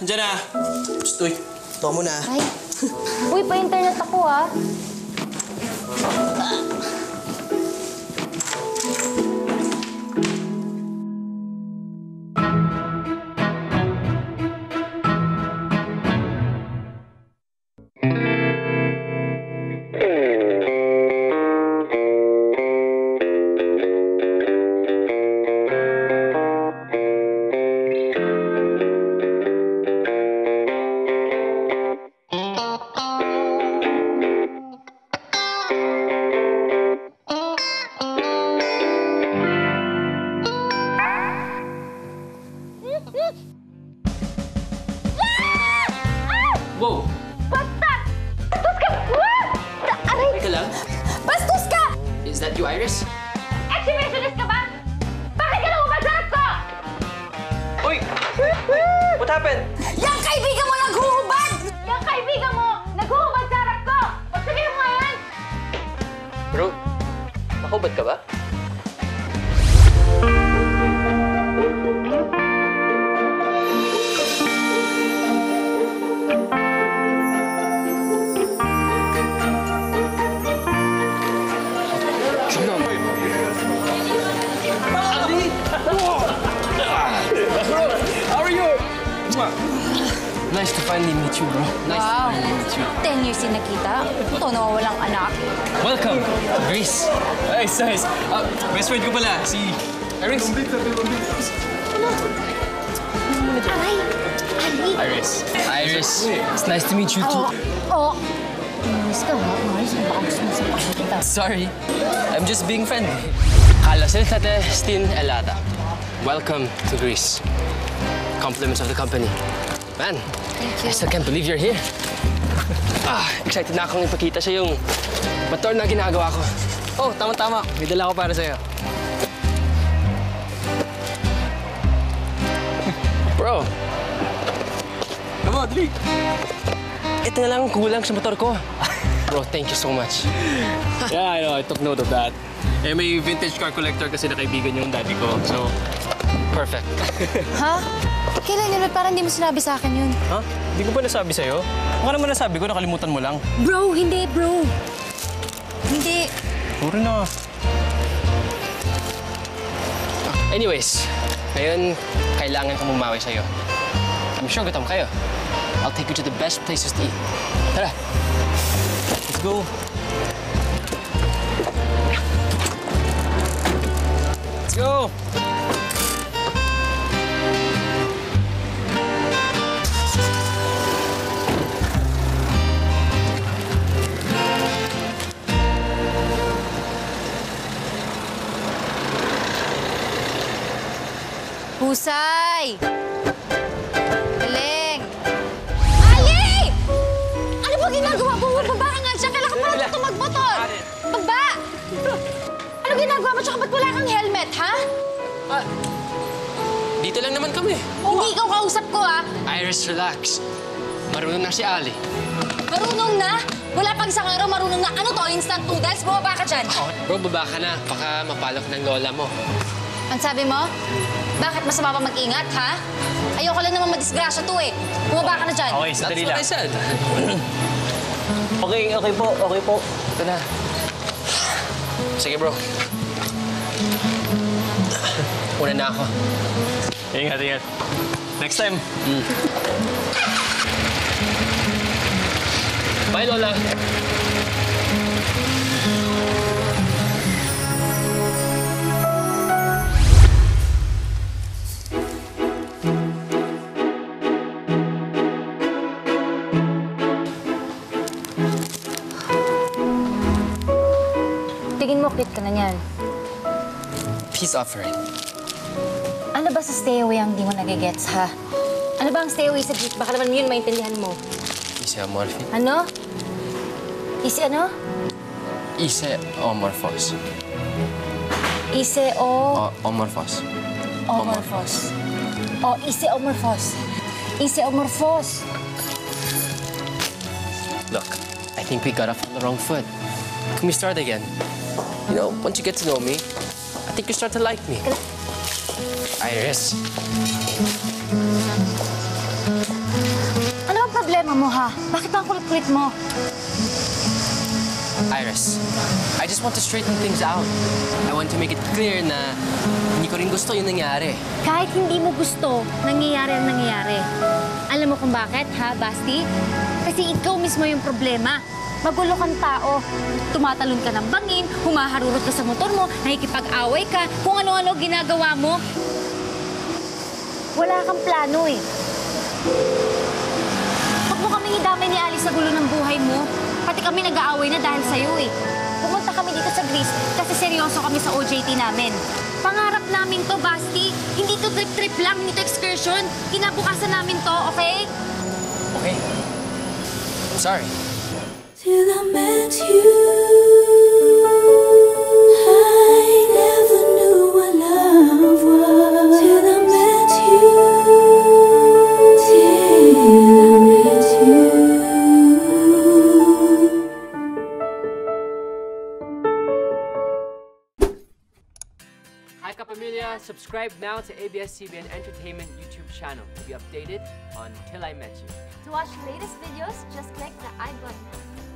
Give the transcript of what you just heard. Diyan na. Psst, uy. Ito ka muna. Ay. Uy, pa-internet ako, ah. Wow! Bastos! Bastos ka! Wow! Aray! Teka lang. Bastos ka! Is that you, Iris? Exhibitionist ka ba? Bakit ka lang umasak ko? Uy! What happened? Yung kaibigan mo naghuhubad! Yung kaibigan mo naghuhubad sa harap ko! O sabihin mo yan! Bro, nakahubad ka ba? Nice to finally meet you, bro. Wow. 10 years din nakita. Ito, nawawalang anak. Welcome, Grace. Nice, nice. Best friend ko pala, si Iris. Aray! Iris. Iris, it's nice to meet you too. Oh, miss ka ba? Maris, baka gusto mo sa pakita. Sorry, I'm just being friendly. Kalasil tate stin elada. Welcome to Greece. Compliments of the company. Man, I still can't believe you're here. Excited na akong ipakita sa'yo yung motor na ginagawa ko. Oh, tama-tama. May dala ko para sa'yo. Bro. Come on, dali. Ito na lang ang kulang sa motor ko. Bro, thank you so much. Yeah, I know. I took note of that. Eh, may vintage car collector kasi na kaibigan yung daddy ko. So, perfect. Huh? Kailan yun? Parang hindi mo sinabi sa akin yun. Huh? Hindi ko ba nasabi sa'yo? Baka naman nasabi ko, nakalimutan mo lang. Bro, hindi, bro. Hindi. Sorry na. Anyways, ngayon, kailangan kong bumawi sa'yo. I'm sure gutom kayo. I'll take you to the best places to eat. Tara. Let's go. Let's go. Husay! Galing! Ali! Ano ba ginagawa mo? Baba ka nga siya! Kailan ka pala ito magmotor! Baba! Ano ginagawa mo? Tsaka ba't wala kang helmet, ha? Dito lang naman kami. Hindi ikaw kausap ko, ha? Iris, relax. Marunong na si Ali. Marunong na? Wala pang isang araw marunong na. Ano to? Instant noodles? Bumaba ka dyan. Bro, baba ka na. Baka mapalok ng lola mo. Ang sabi mo? Bakit masama pa mag-ingat, ha? Ayoko lang naman madisgrasya to, eh. Bumaba ka na dyan. Okay, sadali lang. That's what I said. Okay po. Ito na. Sige, bro. Una na ako. Ingat. Next time. Bye, Lola. Bakit ka na niyan? Peace offering. Ano ba sa stay away ang di mo nagigets, ha? Ano ba ang stay away sa Greek? Baka naman yun maintindihan mo. Ise amorphous. Ano? Ise ano? Ise amorphous. Ise o... Amorphous. Amorphous. O, ise amorphous. Ise amorphous. Look, I think we got off on the wrong foot. Can we start again? You know, once you get to know me, I think you start to like me. Iris. Tama mo, ha? Bakit ang kulit-kulit mo? Iris, I just want to straighten things out. I want to make it clear na hindi ko rin gusto yung nangyari. Kahit hindi mo gusto, nangyayari ang nangyayari. Alam mo kung bakit, ha, Basti? Kasi ikaw mismo yung problema. Magulo kang tao. Tumatalon ka ng bangin, humaharurot ka sa motor mo, nakikipag-away ka, kung ano-ano ginagawa mo. Wala kang plano eh. Huwag mo kaming idamay ni Alice sa gulo ng buhay mo. Pati kami nag-aaway na dahil sa'yo eh. Pumunta kami dito sa Greece kasi seryoso kami sa OJT namin. Pangarap namin to, Basti. Hindi to trip-trip lang, hindi to excursion. Kinabukasan namin to, okay? Okay. I'm sorry. Till I met you, I never knew what love was. Till I met you, till I met you. Hi Kapamilya, subscribe now to ABS-CBN Entertainment YouTube channel to be updated on Till I Met You. To watch the latest videos, just click the I button.